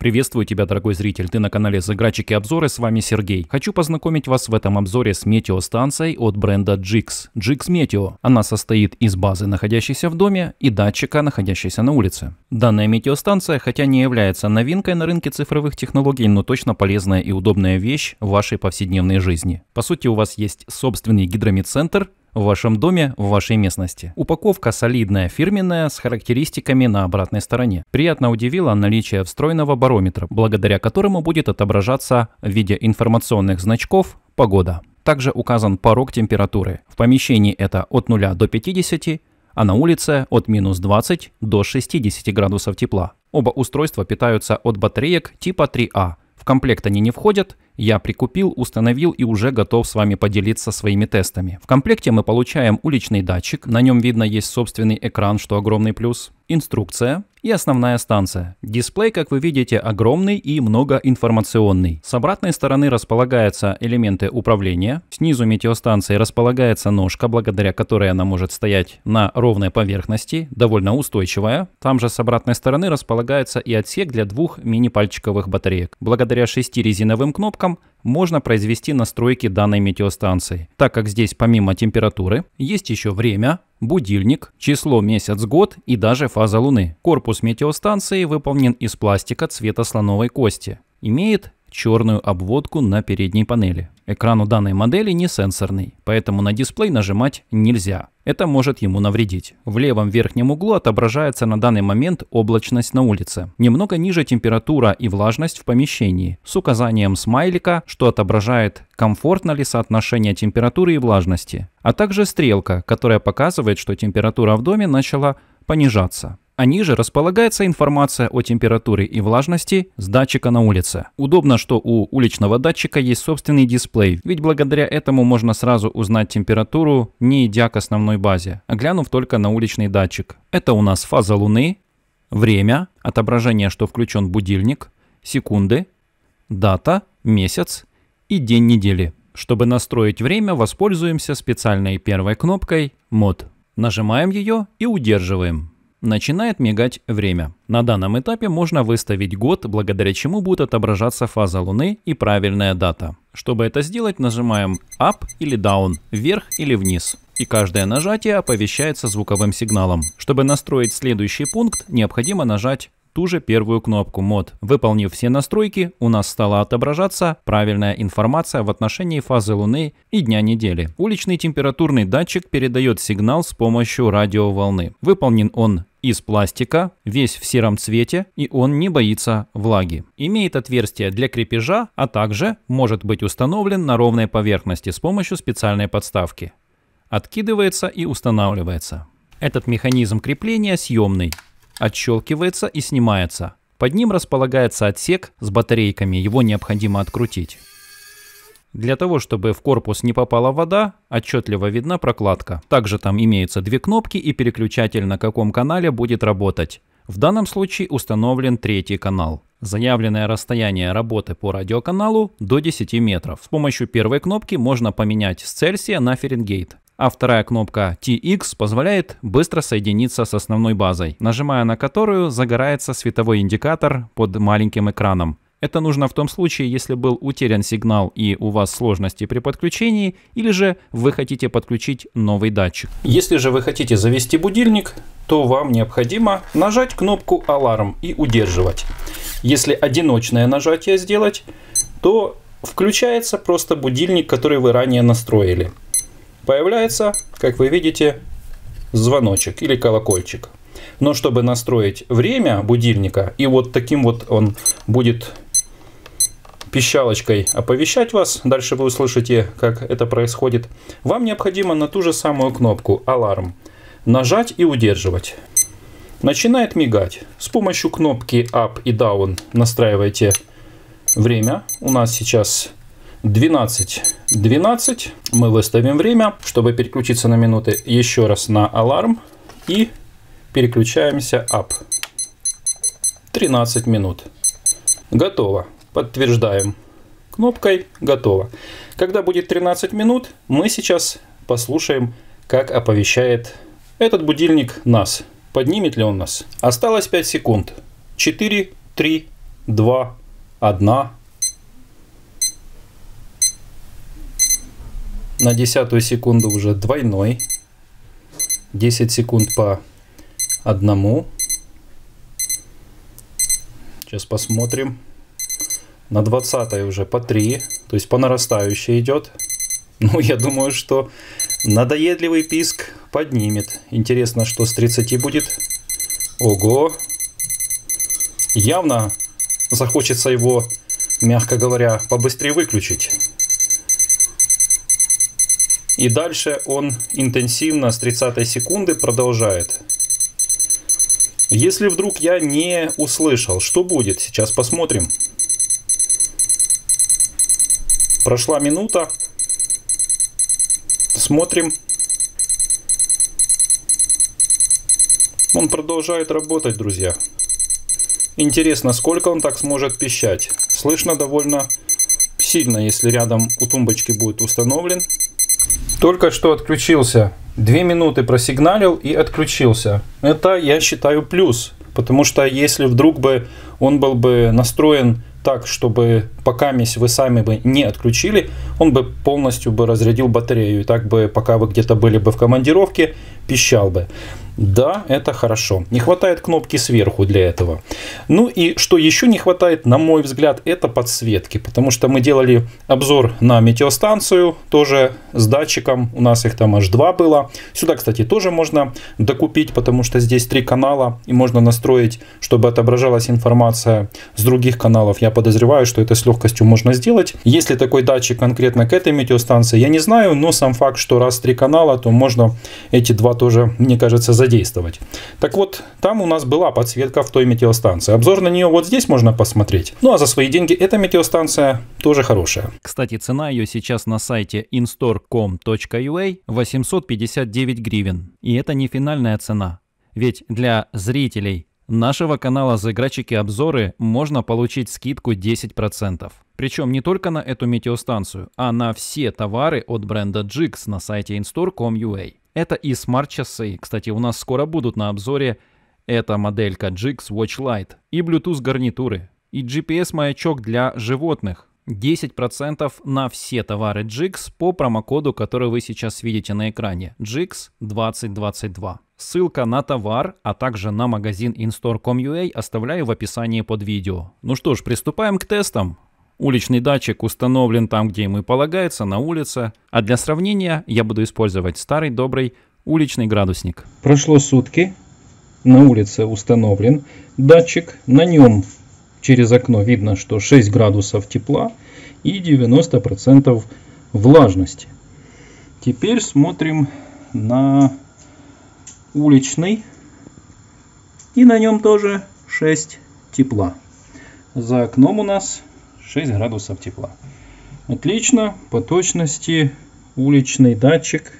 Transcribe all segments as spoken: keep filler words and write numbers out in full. Приветствую тебя, дорогой зритель, ты на канале Grachiki Обзоры, с вами Сергей. Хочу познакомить вас в этом обзоре с метеостанцией от бренда Jiks, Jiks Meteo. Она состоит из базы, находящейся в доме, и датчика, находящейся на улице. Данная метеостанция, хотя не является новинкой на рынке цифровых технологий, но точно полезная и удобная вещь в вашей повседневной жизни. По сути, у вас есть собственный гидромедцентр в вашем доме, в вашей местности. Упаковка солидная, фирменная, с характеристиками на обратной стороне. Приятно удивило наличие встроенного барометра, благодаря которому будет отображаться в виде информационных значков погода. Также указан порог температуры. В помещении это от нуля до пятидесяти, а на улице от минус двадцати до шестидесяти градусов тепла. Оба устройства питаются от батареек типа три А. В комплект они не входят, я прикупил, установил и уже готов с вами поделиться своими тестами. В комплекте мы получаем уличный датчик, на нем видно есть собственный экран, что огромный плюс, инструкция и основная станция. Дисплей, как вы видите, огромный и многоинформационный. С обратной стороны располагаются элементы управления, снизу метеостанции располагается ножка, благодаря которой она может стоять на ровной поверхности, довольно устойчивая. Там же с обратной стороны располагается и отсек для двух мини-пальчиковых батареек. Благодаря шести резиновым кнопкам можно произвести настройки данной метеостанции, так как здесь помимо температуры есть еще время, будильник, число, месяц, год и даже фаза Луны. Корпус метеостанции выполнен из пластика цвета слоновой кости, имеет черную обводку на передней панели. Экран у данной модели не сенсорный, поэтому на дисплей нажимать нельзя. Это может ему навредить. В левом верхнем углу отображается на данный момент облачность на улице. Немного ниже температура и влажность в помещении с указанием смайлика, что отображает, комфортно ли соотношение температуры и влажности. А также стрелка, которая показывает, что температура в доме начала понижаться. А ниже располагается информация о температуре и влажности с датчика на улице. Удобно, что у уличного датчика есть собственный дисплей, ведь благодаря этому можно сразу узнать температуру, не идя к основной базе, а глянув только на уличный датчик. Это у нас фаза Луны, время, отображение, что включен будильник, секунды, дата, месяц и день недели. Чтобы настроить время, воспользуемся специальной первой кнопкой «Мод». Нажимаем ее и удерживаем. Начинает мигать время. На данном этапе можно выставить год, благодаря чему будет отображаться фаза Луны и правильная дата. Чтобы это сделать, нажимаем Up или Down, вверх или вниз. И каждое нажатие оповещается звуковым сигналом. Чтобы настроить следующий пункт, необходимо нажать ту же первую кнопку «Мод». Выполнив все настройки, у нас стала отображаться правильная информация в отношении фазы Луны и дня недели. Уличный температурный датчик передает сигнал с помощью радиоволны. Выполнен он из пластика, весь в сером цвете, и он не боится влаги. Имеет отверстие для крепежа, а также может быть установлен на ровной поверхности с помощью специальной подставки. Откидывается и устанавливается. Этот механизм крепления съемный. Отщелкивается и снимается. Под ним располагается отсек с батарейками, его необходимо открутить. Для того, чтобы в корпус не попала вода, отчетливо видна прокладка. Также там имеются две кнопки и переключатель, на каком канале будет работать. В данном случае установлен третий канал. Заявленное расстояние работы по радиоканалу до десяти метров. С помощью первой кнопки можно поменять с Цельсия на Фаренгейт. А вторая кнопка Ти Икс позволяет быстро соединиться с основной базой, нажимая на которую загорается световой индикатор под маленьким экраном. Это нужно в том случае, если был утерян сигнал и у вас сложности при подключении, или же вы хотите подключить новый датчик. Если же вы хотите завести будильник, то вам необходимо нажать кнопку «Аларм» и удерживать. Если одиночное нажатие сделать, то включается просто будильник, который вы ранее настроили. Появляется, как вы видите, звоночек или колокольчик. Но чтобы настроить время будильника, и вот таким вот он будет пищалочкой оповещать вас, дальше вы услышите, как это происходит, вам необходимо на ту же самую кнопку «Аларм» нажать и удерживать. Начинает мигать. С помощью кнопки Up и Down настраивайте время. У нас сейчас двенадцать двенадцать. Мы выставим время, чтобы переключиться на минуты, еще раз на «Аларм» и переключаемся «Up». тринадцать минут. Готово. Подтверждаем кнопкой «Готово». Когда будет тринадцать минут, мы сейчас послушаем, как оповещает этот будильник нас. Поднимет ли он нас? Осталось пять секунд. четыре, три, два, одна. На десятую секунду уже двойной. десять секунд по одному. Сейчас посмотрим. На двадцатой уже по три. То есть по нарастающей идет. Ну, я думаю, что надоедливый писк поднимет. Интересно, что с тридцати будет. Ого. Явно захочется его, мягко говоря, побыстрее выключить. И дальше он интенсивно с тридцатой секунды продолжает. Если вдруг я не услышал, что будет, сейчас посмотрим. Прошла минута. Смотрим. Он продолжает работать, друзья. Интересно, сколько он так сможет пищать. Слышно довольно сильно, если рядом у тумбочки будет установлен. Только что отключился. Две минуты просигналил и отключился. Это, я считаю, плюс. Потому что если вдруг бы он был бы настроен так, чтобы покамись вы сами бы не отключили, он бы полностью бы разрядил батарею. И так бы, пока вы где-то были бы в командировке, пищал бы. Да, это хорошо. Не хватает кнопки сверху для этого. Ну и что еще не хватает, на мой взгляд, это подсветки. Потому что мы делали обзор на метеостанцию, тоже с датчиком. У нас их там аж два было. Сюда, кстати, тоже можно докупить, потому что здесь три канала. И можно настроить, чтобы отображалась информация с других каналов. Я подозреваю, что это с легкостью можно сделать. Если такой датчик конкретно к этой метеостанции, я не знаю. Но сам факт, что раз три канала, то можно эти два тоже, мне кажется, задействовать. Действовать. Так вот, там у нас была подсветка в той метеостанции. Обзор на нее вот здесь можно посмотреть. Ну а за свои деньги эта метеостанция тоже хорошая. Кстати, цена ее сейчас на сайте инстор точка ком точка ю а восемьсот пятьдесят девять гривен. И это не финальная цена. Ведь для зрителей нашего канала Grachiki Обзоры можно получить скидку десять процентов. Причем не только на эту метеостанцию, а на все товары от бренда Jiks на сайте инстор точка ком точка ю а. Это и смарт-часы. Кстати, у нас скоро будут на обзоре эта моделька Jiks Watchlight, и Bluetooth-гарнитуры, и джи пи эс-маячок для животных. десять процентов на все товары Jiks по промокоду, который вы сейчас видите на экране. Jiks двадцать двадцать два. Ссылка на товар, а также на магазин инстор точка ком точка ю а оставляю в описании под видео. Ну что ж, приступаем к тестам. Уличный датчик установлен там, где ему и полагается, на улице. А для сравнения я буду использовать старый добрый уличный градусник. Прошло сутки, на улице установлен датчик. На нем через окно видно, что шесть градусов тепла и девяносто процентов влажности. Теперь смотрим на уличный. И на нем тоже шесть тепла. За окном у нас шесть градусов тепла. Отлично, по точности уличный датчик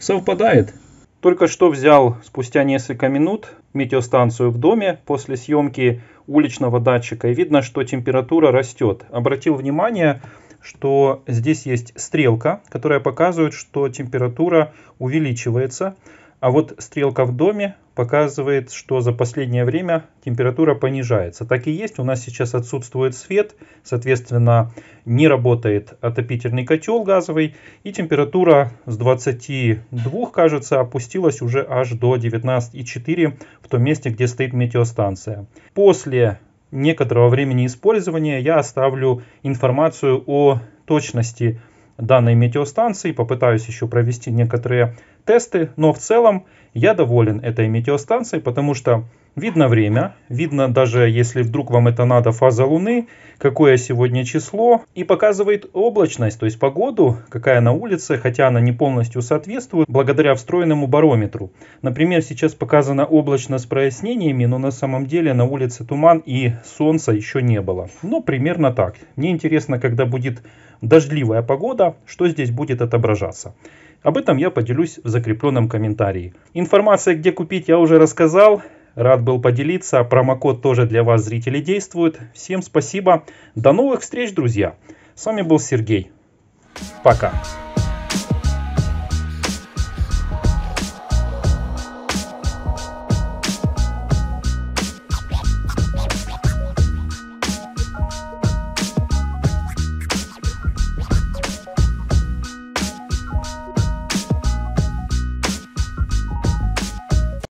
совпадает. Только что взял спустя несколько минут метеостанцию в доме после съемки уличного датчика. И видно, что температура растет. Обратил внимание, что здесь есть стрелка, которая показывает, что температура увеличивается. А вот стрелка в доме показывает, что за последнее время температура понижается. Так и есть. У нас сейчас отсутствует свет. Соответственно, не работает отопительный котел газовый. И температура с двадцати двух, кажется, опустилась уже аж до девятнадцати и четырёх в том месте, где стоит метеостанция. После некоторого времени использования я оставлю информацию о точности данной метеостанции, попытаюсь еще провести некоторые тесты, но в целом я доволен этой метеостанцией, потому что видно время, видно даже, если вдруг вам это надо, фаза Луны, какое сегодня число, и показывает облачность, то есть погоду, какая на улице, хотя она не полностью соответствует, благодаря встроенному барометру. Например, сейчас показано облачно с прояснениями, но на самом деле на улице туман и солнца еще не было. Ну, примерно так. Мне интересно, когда будет дождливая погода, что здесь будет отображаться. Об этом я поделюсь в закрепленном комментарии. Информация, где купить, я уже рассказал. Рад был поделиться. Промокод тоже для вас, зрители, действует. Всем спасибо. До новых встреч, друзья. С вами был Сергей. Пока.